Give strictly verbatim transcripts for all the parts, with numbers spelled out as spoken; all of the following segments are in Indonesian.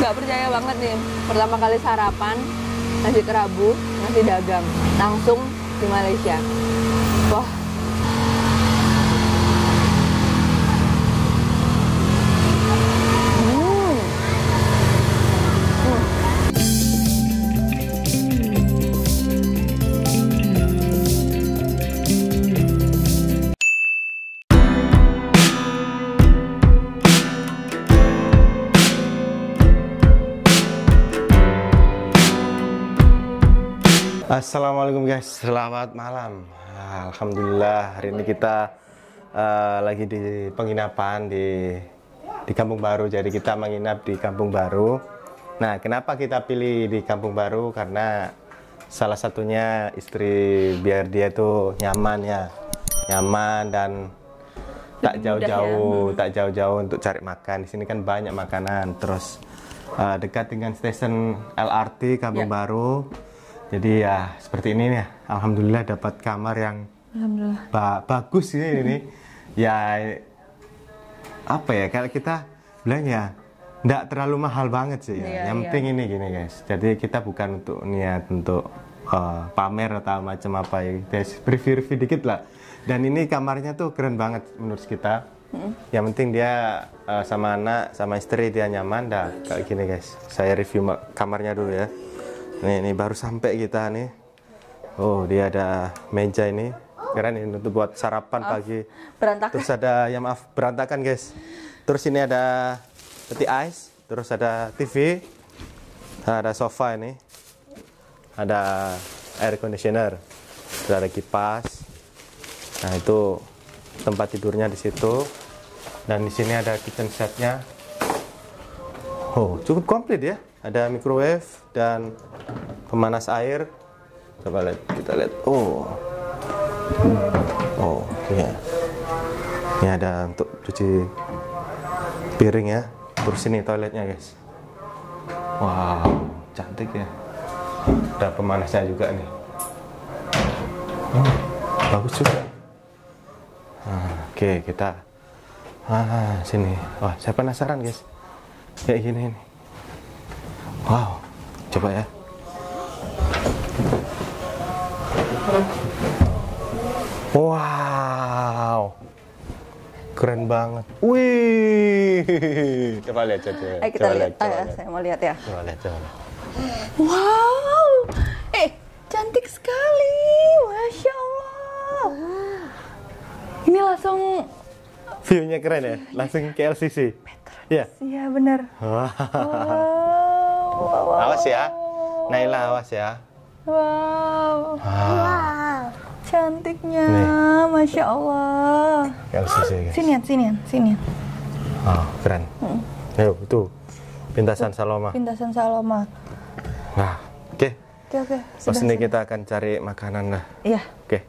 Gak percaya banget nih, pertama kali sarapan nasi kerabu, nasi dagang langsung di Malaysia. Wah, assalamualaikum guys, selamat malam. Alhamdulillah hari ini kita uh, lagi di penginapan di di Kampung Baru. Jadi kita menginap di Kampung Baru. Nah, kenapa kita pilih di Kampung Baru? Karena salah satunya istri biar dia tuh nyaman ya, nyaman dan tak jauh-jauh, tak jauh-jauh untuk cari makan. Di sini kan banyak makanan. Terus uh, dekat dengan stasiun L R T Kampung ya. Baru. Jadi ya seperti ini nih, alhamdulillah dapat kamar yang alhamdulillah. Ba bagus ya ini. Hmm. Ya apa ya, kalau kita bilang ya nggak terlalu mahal banget sih ya. Yang penting ini gini guys. Jadi kita bukan untuk niat untuk uh, pamer atau macam apa ya. Kita review-review dikit lah. Dan ini kamarnya tuh keren banget menurut kita. Hmm. Yang penting dia uh, sama anak, sama istri dia nyaman dah. Kayak gini guys. Saya review kamarnya dulu ya. Nih, nih baru sampai kita nih. Oh, dia ada meja ini. Keren ini untuk buat sarapan maaf, pagi. Berantakan. Terus ada yang maaf berantakan, guys. Terus ini ada peti ais, terus ada T V. Nah, ada sofa ini. Ada air conditioner. Terus ada kipas. Nah, itu tempat tidurnya di situ. Dan di sini ada kitchen setnya. Oh, cukup komplit ya. Ada microwave dan pemanas air. Coba lihat, kita lihat. Oh, oh, ya. Yeah. Ini ada untuk cuci piring ya. Terus ini toiletnya guys. Wow, cantik ya. Ada pemanasnya juga nih. Oh, bagus juga. Nah, oke, okay, kita ah sini. Wah, saya penasaran guys. Kayak gini nih. Wow, coba ya. Wow, keren banget. Wih, coba lihat coba. Eh kita coba lihat, lihat coba ya, lihat. Saya mau lihat ya. Coba lihat, coba lihat. Wow, eh cantik sekali, masya Allah. Ini langsung view-nya keren ya, langsung K L C C. Iya, iya benar. Wow, wow. Awas ya, Naila awas ya. Wow, wow. wow. Cantiknya, nih. Masya Allah. L C C, guys. Sinian, sinian, sinian. Oh, keren. Hmm. Ayo, itu pintasan Saloma. Pintasan Saloma. Nah, oke. Oke, oke. Pas ini kita akan cari makanan lah. Iya. Oke. Okay.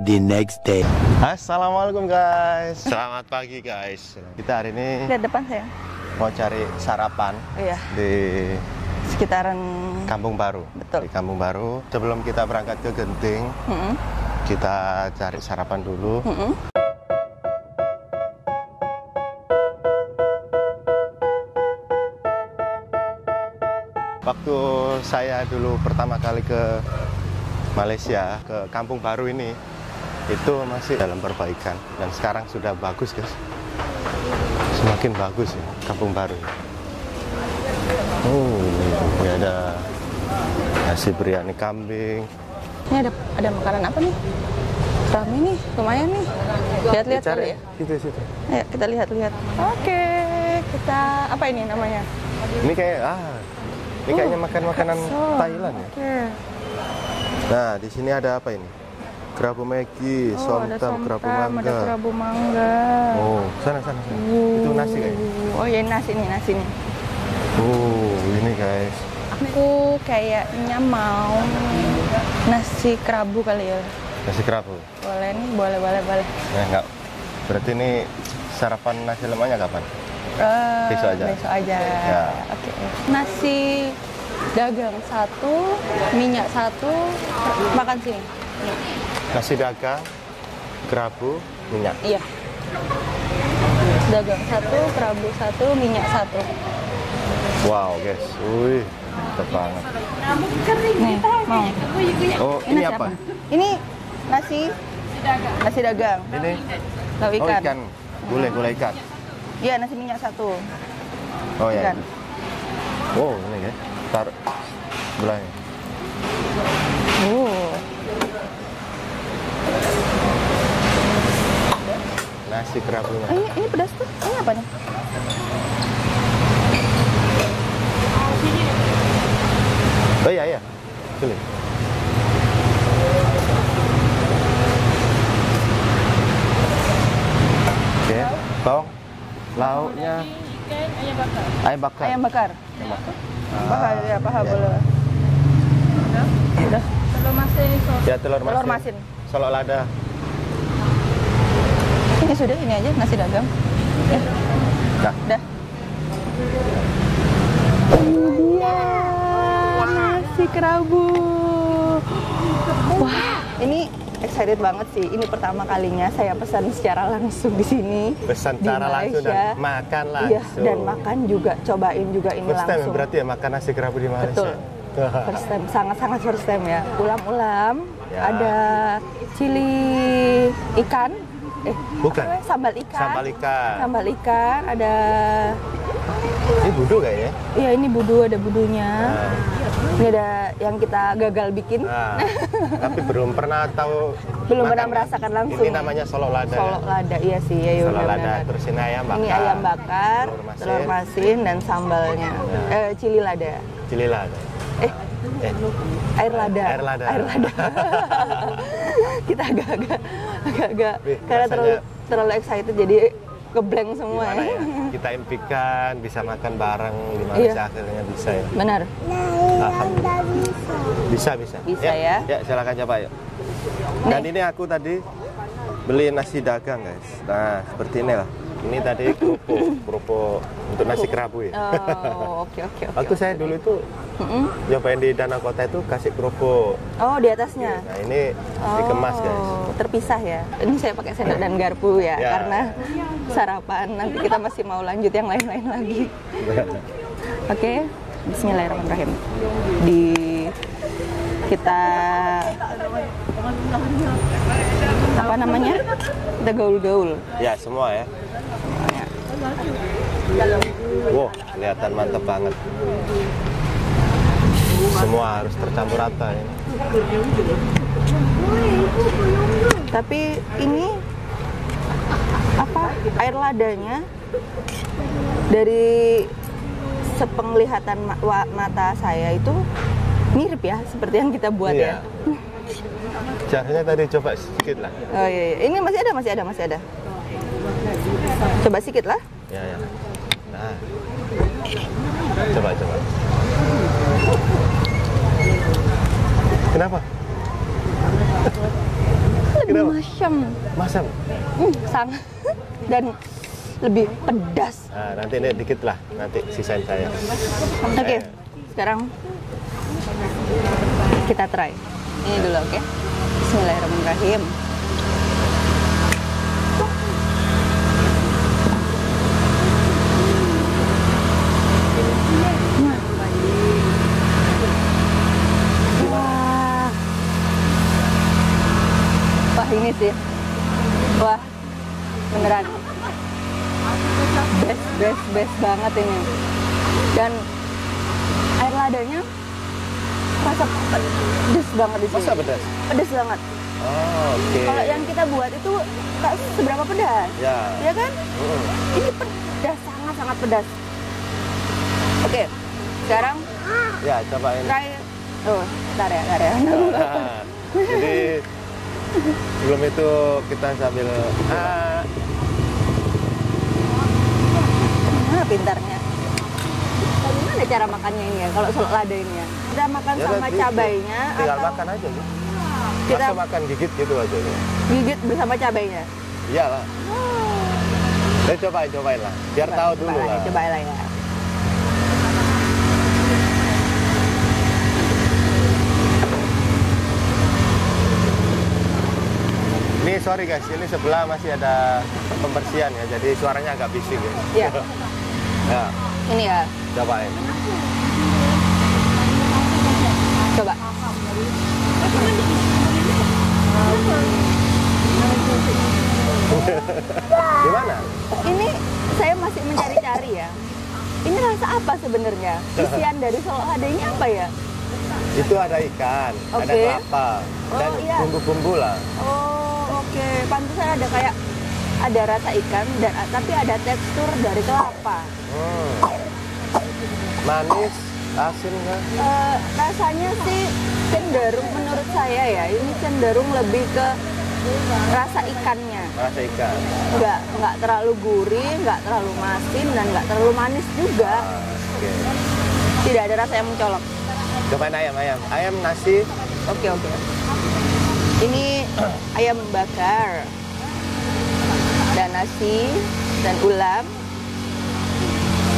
The next day. Assalamualaikum guys. Selamat pagi guys. Kita hari ini. Lihat depan saya. Mau cari sarapan iya. di sekitaran Kampung Baru. Betul. Di Kampung Baru. Sebelum kita berangkat ke Genting, mm-hmm. kita cari sarapan dulu. Mm-hmm. Waktu saya dulu pertama kali ke Malaysia, ke Kampung Baru ini, itu masih dalam perbaikan dan sekarang sudah bagus guys. Semakin bagus ya, Kampung Baru. Oh, ini ada nasi biryani kambing. Ini ada ada makanan apa nih? Rame nih, lumayan nih. Lihat-lihat dulu ya. Situ-situ. Ayo, kita lihat-lihat. Oke, kita apa ini namanya? Ini kayak ah, ini uh, kayaknya makan makanan so, Thailand ya. Okay. Nah, di sini ada apa ini? Kerabu Maggi, oh, somtam, kerabu mangga. Ada kerabu mangga. Oh, sana sana. sana. Uh, Itu nasi guys. Oh, ya nasi nih, nasi nih. Oh, ini guys. Aku kayaknya mau nasi kerabu kali ya. Nasi kerabu. Boleh nih, boleh boleh boleh. Nah, enggak. Berarti ini sarapan nasi lemaknya kapan? Uh, besok aja. Besok aja. Ya. Oke. Okay. Nasi dagang satu, minyak satu, makan sini. Nasi dagang, kerabu, minyak. Iya. Dagang satu, kerabu satu, minyak satu. Wow, guys. Wih, mantap banget. Nih, mau. Oh, ini, ini apa? apa? Ini nasi dagang. Nasi dagang. Ini lauk ikan. Oh, ikan. Gulai, gulai ikan. Iya, nasi minyak satu. Oh, ikan. Ya. Wow, ini guys. Taruh gulainya. Oh. Nasi kerabu. Eh, ini, ini pedas tuh. Ini apa nih? Oh iya, iya. Pilih. Oke, bawang. Lauknya. Ayam bakar. Ayam bakar. Ayam bakar. Ayam bakar. Paham, ya, paham boleh. Udah. Telur masin. Ya, telur masin. Telur masin. Salak lada. Ini sudah, ini aja nasi dagang. Ya. Dah. Dah. Nasi kerabu. Wah, ini excited banget sih. Ini pertama kalinya saya pesan secara langsung di sini. Pesan secara langsung dan makan langsung. Iya, dan makan juga, cobain juga ini langsung. First time langsung. Berarti ya makan nasi kerabu di Malaysia. Betul. First time, sangat-sangat first time ya. Ulam-ulam, ya. Ada cili ikan. Eh, bukan. Apa, sambal ikan. Sambal ikan. Sambal ikan, ada ini budu kayaknya. Iya, ini budu, ada budunya. Nah. Ini ada yang kita gagal bikin. Nah, tapi belum pernah tahu. Belum pernah merasakan langsung. Ini namanya solok lada. Solok lada, iya sih. Ya, solok benar, lada, benar. Terus ini ayam bakar. Ini ayam bakar, telur masin, telur masin dan sambalnya. Ya. Eh, cili lada. Cili lada. Eh, eh. air lada. Air lada. Air lada. Kita agak-agak, agak-agak karena terlalu, terlalu excited jadi ngeblank semua ya. Ya. Kita impikan bisa makan bareng di Malaysia, iya. Akhirnya bisa ya. Benar. Alhamdulillah. Bisa, bisa. Bisa ya. Ya, ya silakan coba yuk. Dan nih. Ini aku tadi beli nasi dagang guys. Nah, seperti inilah. Ini tadi kerupuk, kerupuk untuk nasi kerabu ya. Oh, oke oke oke. Waktu okay, saya okay. dulu itu nyobain mm-hmm. di Danau Kota itu kasih kerupuk. Oh, di atasnya. Nah, ini oh, dikemas guys. Terpisah ya. Ini saya pakai sendok dan garpu ya, ya. Karena sarapan. Nanti kita masih mau lanjut yang lain-lain lagi. Oke, okay. Bismillahirrahmanirrahim. Di kita apa namanya? Kita gaul-gaul. Ya, semua ya. Wow, kelihatan mantap banget. Semua harus tercampur rata ya. Tapi ini apa? Air ladanya dari sepenglihatan mata saya itu mirip ya seperti yang kita buat iya. Ya. Caranya tadi coba sedikit lah. Oh iya, iya. Ini masih ada, masih ada, masih ada. Coba sedikit lah. Ya, ya. Nah. Coba, coba. Kenapa? Lebih Kenapa? masam. Masam? Hmm, sangat. Dan lebih pedas. Nah, nanti ini dikit lah. Nanti sisain saya. Oke, okay. Sekarang kita try. Ini dulu, oke? Okay? Bismillahirrahmanirrahim. Ini sih, wah beneran best best best banget ini. Dan air ladanya rasa pedes banget di sini. Masa pedes? Pedes banget. Oh, oke. Okay. Kalau yang kita buat itu tak seberapa pedas, ya, ya kan? Uh. Ini pedas, sangat sangat pedas. Oke, okay. Sekarang ya cobain. Try, oh, tar ya, tar ya. Nah, jadi sebelum itu kita sambil ah. Nah, pintarnya. Bagaimana cara makannya ini ya? Kalau solok lada ini ya. Kita makan ya, sama cabainya tinggal atau makan aja ya. Kita Masa makan gigit gitu aja ya. Gigit bersama cabainya. Iyalah. Wow. Nah, cobain, cobain lah. Biar coba, tahu coba dulu lah. Cobain lah ya. Ini sorry guys, ini sebelah masih ada pembersihan ya, jadi suaranya agak bising ya. Iya. Nah. Ini ya? Coba ya. Coba. Gimana? Ini saya masih mencari-cari ya. Ini rasa apa sebenarnya? Isian dari Solo Hade ini apa ya? Itu ada ikan, okay. Ada kelapa, oh, dan iya. bumbu-bumbu lah. Oh, oke. Okay. Pantesan ada kayak ada rasa ikan dan tapi ada tekstur dari kelapa. Hmm. Manis, asin nggak? Uh, rasanya sih cenderung menurut saya ya, ini cenderung lebih ke rasa ikannya. Rasa ikan. Nggak, nggak terlalu gurih, nggak terlalu masin, dan nggak terlalu manis juga. Ah, okay. Tidak ada rasa yang mencolok. Cobain ayam, ayam. Ayam nasi. Oke, oke. Ini ayam bakar. Dan nasi. Dan ulam.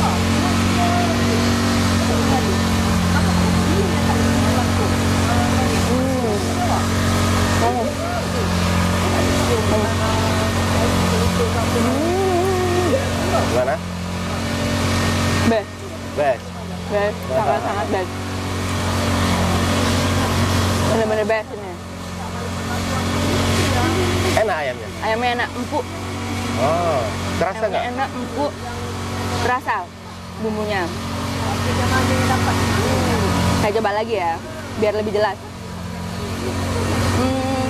Hmm. Oh. Hmm. Gimana? Best. Best. Best. Sangat-sangat best. Bener-bener best ini. Enak ayamnya? Ayamnya enak, empuk. Oh, terasa nggak? Enak, empuk. Terasa bumbunya. Saya coba lagi ya, biar lebih jelas. Hmm.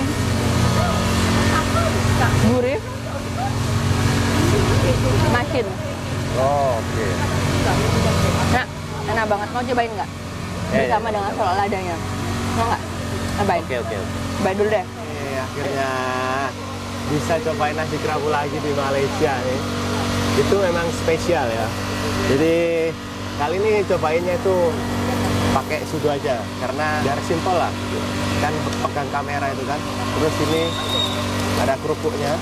Gurih. Masin. Oh, oke. Okay. Enak, enak banget. Mau cobain nggak? Ya, Bersama ya, dengan solo ladanya. Mau nggak? Cobain. Oke, oke. Cobain dulu deh. Oke, akhirnya bisa cobain nasi kerabu lagi di Malaysia nih. Itu memang spesial ya. Jadi kali ini cobainnya itu pakai sudu aja karena biar simpel lah. Kan pegang kamera itu kan. Terus ini ada kerupuknya.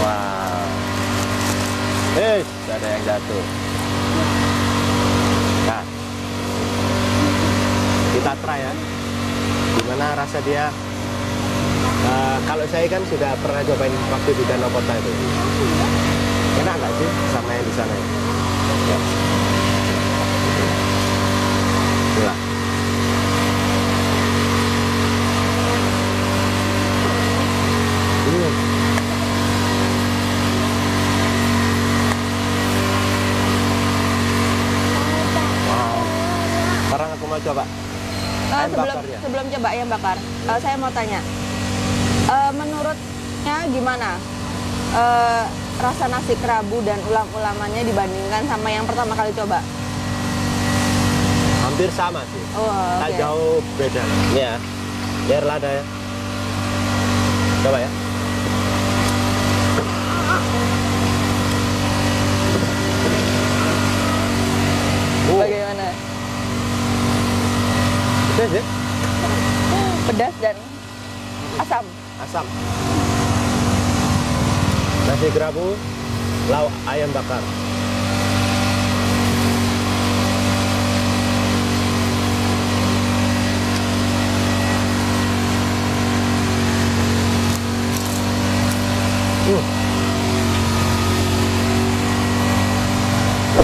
Wah. Wow. Eh, ada yang jatuh. Nah. Kita try ya. Gimana rasa dia? Uh, kalau saya kan sudah pernah cobain waktu di Danau Kota itu. Enak nggak sih sama yang di sana? Ya. Itulah. Hmm. Wow. Sekarang aku mau coba. Uh, sebelum, sebelum coba ayam bakar, uh, saya mau tanya, uh, menurutnya gimana uh, rasa nasi kerabu dan ulam-ulamannya dibandingkan sama yang pertama kali coba? Hampir sama sih, oh, okay. Tak jauh beda. Ini ya, biar lada ya. Coba ya. Oh. Bagaimana? Pedas ya? Pedas dan asam. Asam. Nasi kerabu, lauk ayam bakar. Uh.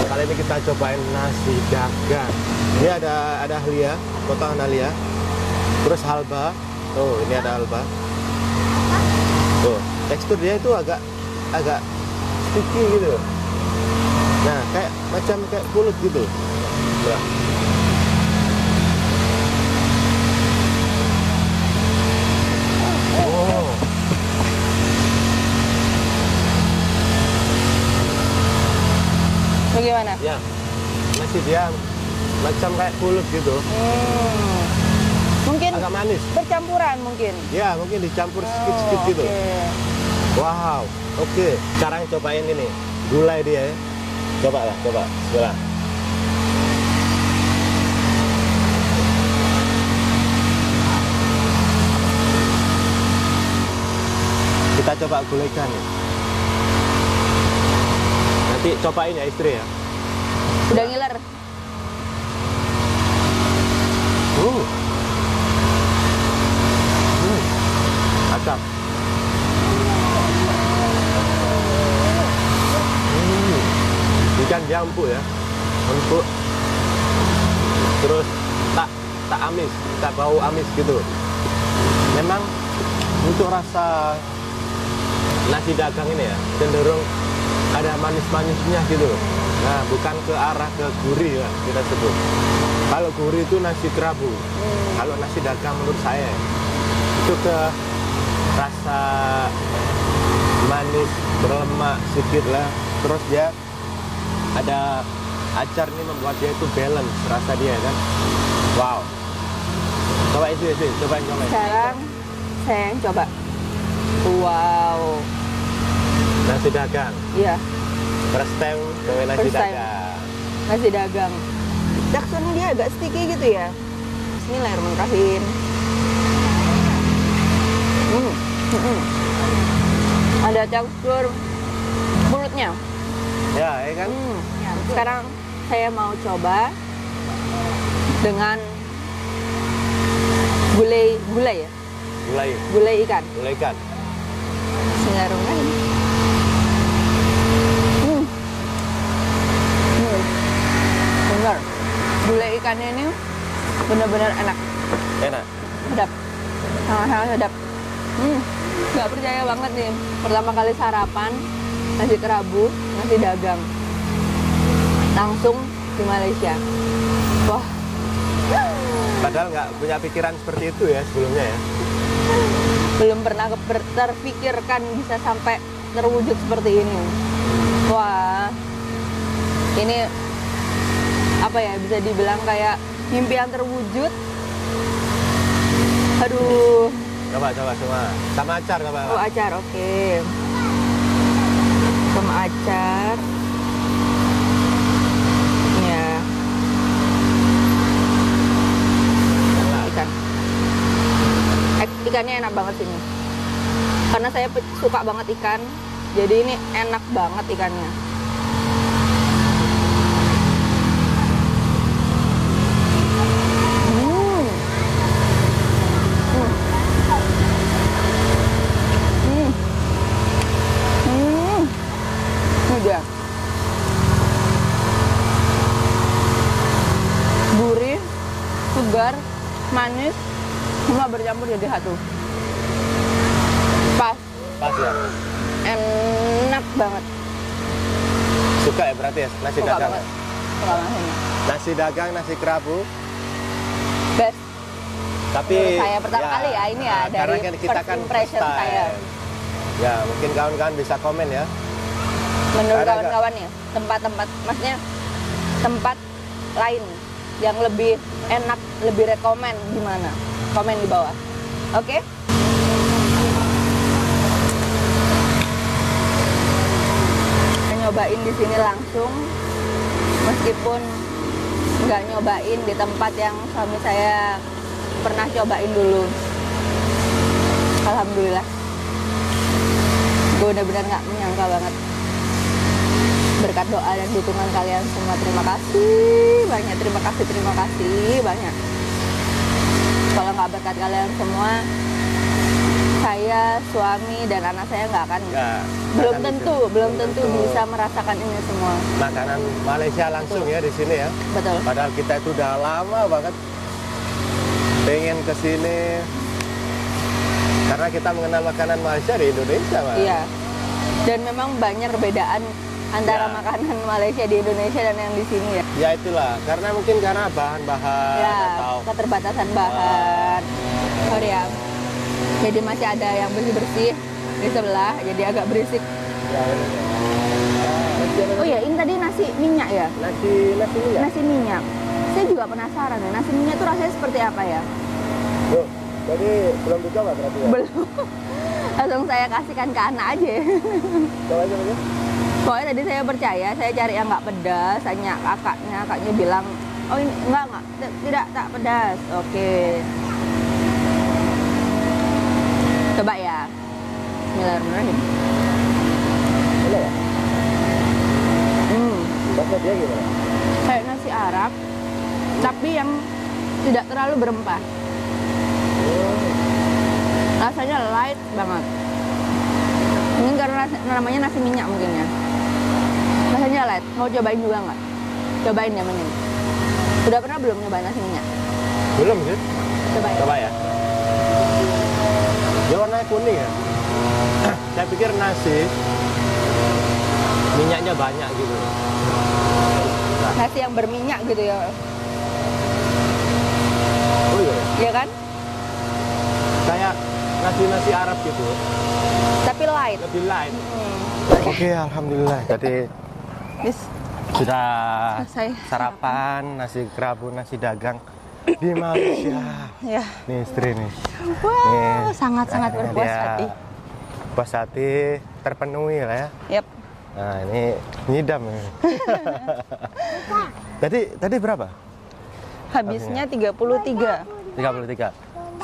Kali ini kita cobain nasi dagang. Ini ada ada halia, kota Analia. Terus halba. Tuh, ini ada halba. Tuh, tekstur dia itu agak agak sticky gitu. Nah, kayak macam kayak kulit gitu. Nah. Oh. Bagaimana? Ya. Masih diam. Macam kayak kulit gitu. Hmm. Mungkin agak manis. Percampuran mungkin. Ya, mungkin dicampur sedikit-sedikit oh, gitu. Okay. Wow. Oke. Okay. Sekarang cobain ini. Gulai dia ya. Cobalah, coba. Coba. Kita coba gulaikan ya. Nanti cobain ya istri ya. Udah ngiler. Uh. Hmm. Asap. Hmm. Ikan dia empuk ya. terus tak tak amis, tak bau amis gitu. Memang untuk rasa nasi dagang ini ya cenderung ada manis-manisnya gitu. Nah, bukan ke arah ke gurih ya kita sebut. Kalau gurih itu nasi kerabu. Kalau nasi dagang menurut saya itu ke rasa manis, berlemak sedikit lah. Terus dia ada acar ini membuat dia itu balance rasa dia kan. Wow. Coba itu, itu, coba coba. Sekarang saya yang coba. Wow. Nasi dagang. Iya. First time coba nasi First time. dagang. Nasi dagang. Dakson dia agak sticky gitu ya. Bismillahirrahmanirrahim. Hmm. Hmm. Ada tekstur mulutnya. Ya, ya kan? Hmm. Ya, sekarang saya mau coba dengan gulai, gulai ya? Gulai. Gulai ikan. Gulai ikan. Bismillahirrahmanirrahim. Hmm. Hmm. Benar. Gulai ikannya ini benar-benar enak. Enak. Sedap. Sangat-sangat sedap. Hmm. Gak percaya banget nih, pertama kali sarapan nasi kerabu, nasi dagang langsung di Malaysia. Wah. Padahal nggak punya pikiran seperti itu ya sebelumnya ya. Belum pernah terpikirkan bisa sampai terwujud seperti ini. Wah. Ini apa ya, bisa dibilang kayak mimpi yang terwujud. Aduh. Coba, coba, coba. Sama acar, coba. Oh, acar, oke. Okay. Sama acar. Ya. Ikan. Ikannya enak banget sini. Karena saya suka banget ikan, jadi ini enak banget ikannya. Manis, semua bercampur jadi satu. Pas. Pas ya? Enak banget. Suka ya berarti ya nasi Suka dagang? Banget. Suka banget. Nasi dagang, nasi kerabu. Best. Tapi menurut saya pertama ya, kali ya ini ya, nah, dari kan kita first impression kan saya. Ya, mungkin kawan-kawan bisa komen ya. Menurut kawan-kawan ya, tempat-tempat, maksudnya tempat lain yang lebih enak, lebih rekomen di mana? Komen di bawah. Oke? Okay? Saya nyobain di sini langsung, meskipun nggak nyobain di tempat yang suami saya pernah cobain dulu. Alhamdulillah. Gue benar-benar nggak menyangka banget. Berkat doa dan dukungan kalian semua, terima kasih banyak, terima kasih, terima kasih banyak. Kalau nggak berkat kalian semua, saya, suami, dan anak saya nggak akan, ya, belum tentu, itu. belum tentu bisa merasakan ini semua. Makanan Malaysia langsung Betul. ya di sini ya. Betul. Padahal kita itu udah lama banget pengen ke sini, karena kita mengenal makanan Malaysia di Indonesia, Pak. Iya. Dan memang banyak perbedaan antara ya. makanan Malaysia di Indonesia dan yang di sini ya. Ya itulah, karena mungkin karena bahan-bahan ya, atau keterbatasan bahan. Sorry ya. Jadi masih ada yang bersih-bersih di sebelah, jadi agak berisik. Ya, ya. Oh ya, ini tadi nasi minyak ya? Nasi nasi minyak. Nasi minyak. Saya juga penasaran ya, nasi minyak itu rasanya seperti apa ya? Loh, jadi belum dicoba berarti ya? Belum. Langsung saya kasihkan ke anak aja. Coba aja aja. Soalnya tadi saya percaya, saya cari yang nggak pedas, tanya kakaknya, kakaknya bilang, oh ini enggak, enggak, tidak, tak pedas, oke. Coba ya, Bismillahirrahmanirrahim. Boleh ya? Hmm. Bahasa dia gimana? Kayak nasi Arab, tapi yang tidak terlalu berempah. Oh. Rasanya light banget. Mungkin karena namanya nasi minyak mungkin ya. Rasanya light, mau cobain juga nggak? Cobain ya mending. Udah pernah belum nyobain nasi minyak? Belum sih. Coba ya? Coba ya. Dia warnanya kuning ya? Saya pikir nasi minyaknya banyak gitu. Nah. Nasi yang berminyak gitu ya? Oh iya? Iya kan? Kayak nasi-nasi Arab gitu. Tapi light? Lebih light. Hmm. Oke, okay, alhamdulillah. Jadi yes. Sudah selesai sarapan, nasi kerabu, nasi dagang di Malaysia. Ya. Nih istri nih. Wow, sangat-sangat berpuas hati. Puas hati terpenuhi lah ya. Yep. Nah ini ngidam ya. Tadi tadi berapa? Habisnya tiga puluh tiga. tiga puluh tiga.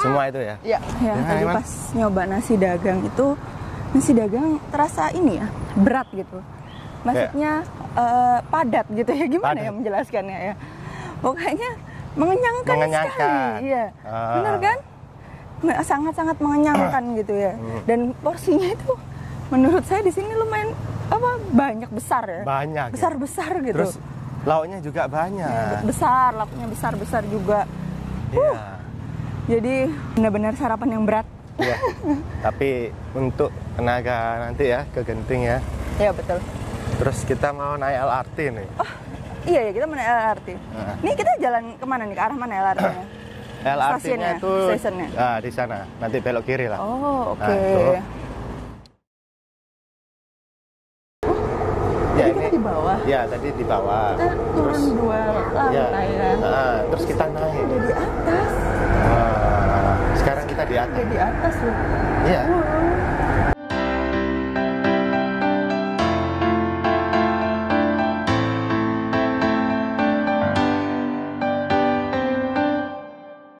Semua itu ya? Iya. Ya, nah, tadi pas nyoba nasi dagang itu, nasi dagang terasa ini ya, berat gitu. Maksudnya uh, padat gitu ya, gimana padat. Ya menjelaskannya ya. Pokoknya mengenyangkan, mengenyangkan. Sekali. Iya. Ah. Benar kan? Sangat-sangat mengenyangkan gitu ya. Hmm. Dan porsinya itu menurut saya di sini lumayan apa banyak besar ya. Banyak. Besar-besar ya? Gitu. Terus lauknya juga banyak. Ya, besar, lauknya besar-besar juga. Iya. Yeah. Uh, jadi benar-benar sarapan yang berat. Iya. Tapi untuk tenaga nanti ya ke Genting ya. Iya, betul. Terus kita mau naik L R T nih. Oh, iya ya, kita mau naik L R T. Nah. Nih kita jalan kemana nih? Ke arah mana L R T-nya? L R T-nya itu ah, di sana. Nanti belok kiri lah. Oh, oke. Okay. Nah, oh, ya, ini di bawah. Ya, tadi di bawah. Kita turun terus, dua lantai ya. Kan? Nah, terus kita naik. Kita di atas. Nah, sekarang kita di atas. Kita di atas loh. Iya. Wow.